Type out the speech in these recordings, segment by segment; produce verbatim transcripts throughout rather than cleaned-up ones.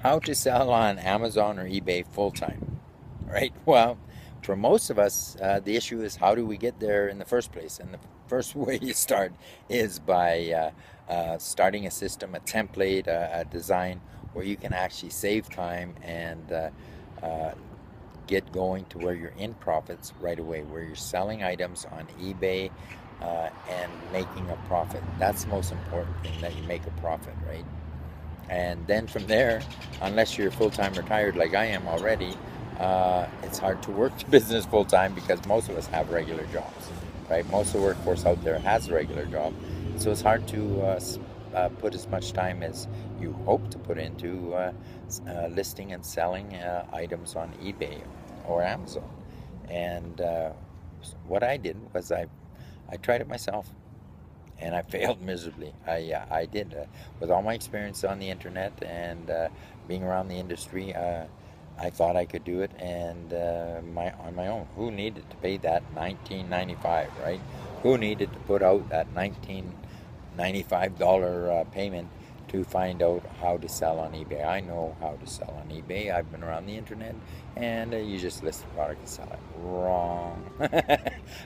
How to sell on Amazon or eBay full-time, right? Well, for most of us, uh, the issue is how do we get there in the first place? And the first way you start is by uh, uh, starting a system, a template, a, a design where you can actually save time and uh, uh, get going to where you're in profits right away, where you're selling items on eBay uh, and making a profit. That's the most important thing, that you make a profit, right? And then from there, unless you're full-time retired like I am already, uh, it's hard to work the business full-time because most of us have regular jobs, right? Most of the workforce out there has a regular job, so it's hard to uh, uh, put as much time as you hope to put into uh, uh, listing and selling uh, items on eBay or Amazon. And uh, what I did was I, I tried it myself. And I failed miserably. I, uh, I did. Uh, with all my experience on the internet and uh, being around the industry, uh, I thought I could do it and uh, my, on my own. Who needed to pay that nineteen ninety-five, right? Who needed to put out that nineteen ninety-five dollar uh, payment to find out how to sell on eBay? I know how to sell on eBay. I've been around the internet, and uh, you just list the product and sell it. Wrong.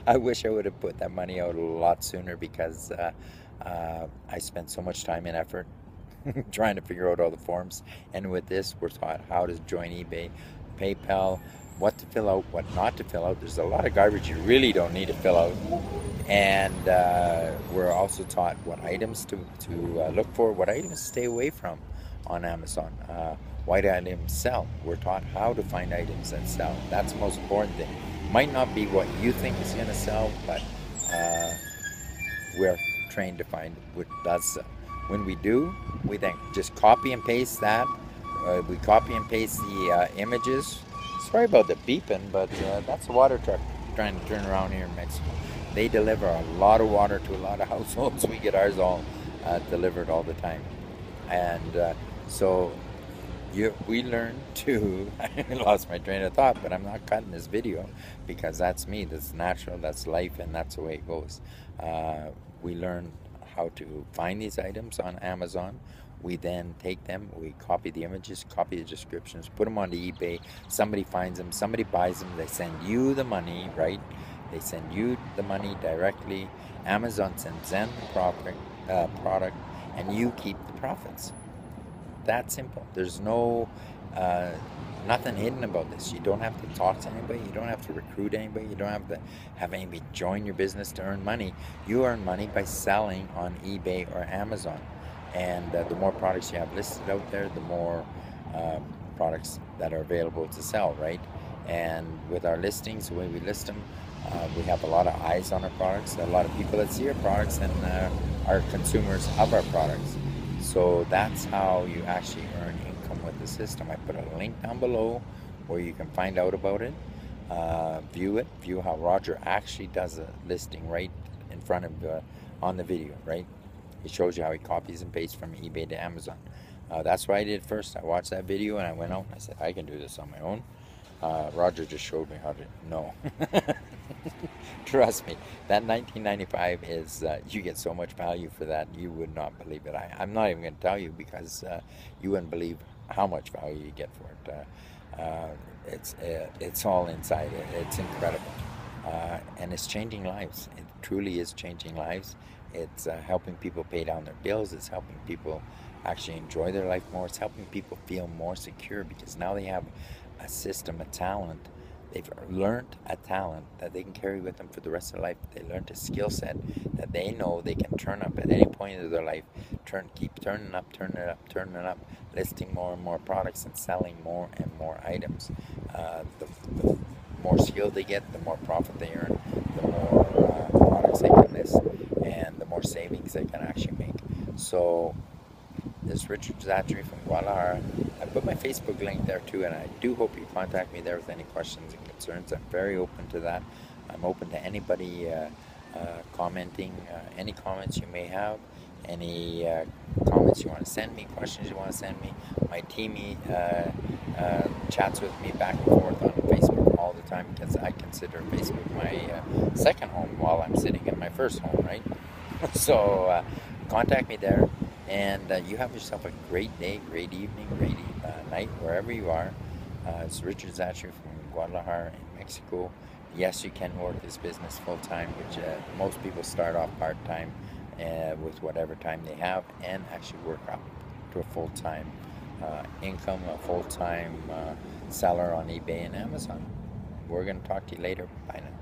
I wish I would have put that money out a lot sooner because uh, uh, I spent so much time and effort trying to figure out all the forms. And with this, we're taught how to join eBay, PayPal, what to fill out, what not to fill out. There's a lot of garbage you really don't need to fill out. And uh, we're also taught what items to, to uh, look for, what items to stay away from on Amazon. Uh, why do items sell? We're taught how to find items that sell. That's the most important thing. Might not be what you think is going to sell, but uh, we're trained to find what does sell. When we do, we think just copy and paste that. Uh, we copy and paste the uh, images. Sorry about the beeping, but uh, that's a water truck trying to turn around here in Mexico. They deliver a lot of water to a lot of households. We get ours all uh, delivered all the time. And uh, so you, we learn to, I lost my train of thought, but I'm not cutting this video because that's me, that's natural, that's life, and that's the way it goes. Uh, we learn how to find these items on Amazon. We then take them, we copy the images, copy the descriptions, put them onto eBay. Somebody finds them, somebody buys them, they send you the money, right? They send you the money directly. Amazon sends them the product, uh, product, and you keep the profits. That simple. There's no uh, nothing hidden about this. You don't have to talk to anybody. You don't have to recruit anybody. You don't have to have anybody join your business to earn money. You earn money by selling on eBay or Amazon. And uh, the more products you have listed out there, the more uh, products that are available to sell, right? And with our listings, the way we list them, Uh, we have a lot of eyes on our products, a lot of people that see our products and uh, are consumers of our products. So that's how you actually earn income with the system. I put a link down below where you can find out about it, uh, view it, view how Roger actually does a listing right in front of, uh, on the video, right? It shows you how he copies and pastes from eBay to Amazon. Uh, that's what I did first. I watched that video and I went out and I said, I can do this on my own. Uh, Roger just showed me how to, no. Trust me, that nineteen ninety-five is, uh, you get so much value for that, you would not believe it. I, I'm not even going to tell you because uh, you wouldn't believe how much value you get for it. Uh, uh, it's, uh, it's all inside, it, it's incredible. Uh, and it's changing lives, it truly is changing lives. It's uh, helping people pay down their bills, it's helping people actually enjoy their life more, it's helping people feel more secure because now they have a system, a talent. They've learned a talent that they can carry with them for the rest of their life. They learned a skill set that they know they can turn up at any point of their life, turn, keep turning up, turning it up, turning it up, listing more and more products and selling more and more items. Uh, the, the more skilled they get, the more profit they earn, the more uh, products they can list, and the more savings they can actually make. So this is Richard Szachury from Guadalajara. I put my Facebook link there too, and I do hope you contact me there with any questions and concerns. I'm very open to that. I'm open to anybody uh, uh, commenting, uh, any comments you may have, any uh, comments you want to send me, questions you want to send me. My team uh, uh, chats with me back and forth on Facebook all the time because I consider Facebook my uh, second home while I'm sitting in my first home, right? So uh, contact me there. And uh, you have yourself a great day, great evening, great e uh, night, wherever you are. Uh, it's Richard Szachury from Guadalajara in Mexico. Yes, you can work this business full-time, which uh, most people start off part-time uh, with whatever time they have, and actually work up to a full-time uh, income, a full-time uh, seller on eBay and Amazon. We're going to talk to you later. Bye now.